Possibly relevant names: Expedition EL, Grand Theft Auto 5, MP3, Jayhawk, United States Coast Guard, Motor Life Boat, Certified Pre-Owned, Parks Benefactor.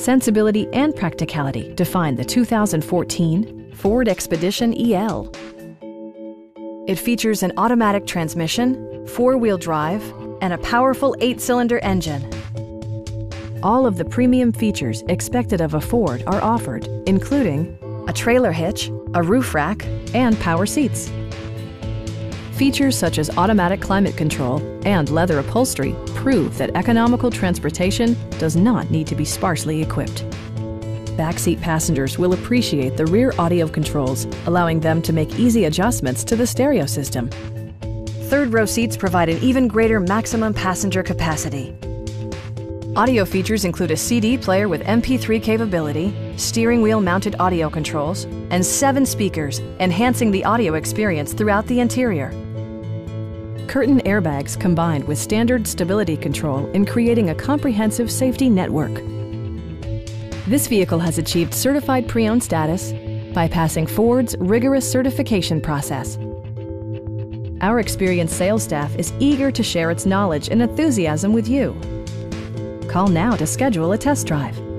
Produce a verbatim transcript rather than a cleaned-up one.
sensibility, and practicality define the two thousand fourteen Ford Expedition E L. It features an automatic transmission, four-wheel drive, and a powerful eight-cylinder engine. All of the premium features expected of a Ford are offered, including a trailer hitch, a roof rack, and power seats. Features such as automatic climate control and leather upholstery prove that economical transportation does not need to be sparsely equipped. Backseat passengers will appreciate the rear audio controls, allowing them to make easy adjustments to the stereo system. Third row seats provide an even greater maximum passenger capacity. Audio features include a C D player with M P three capability, steering wheel mounted audio controls, and seven speakers, enhancing the audio experience throughout the interior. Curtain airbags combined with standard stability control in creating a comprehensive safety network. This vehicle has achieved certified pre-owned status by passing Ford's rigorous certification process. Our experienced sales staff is eager to share its knowledge and enthusiasm with you. Call now to schedule a test drive.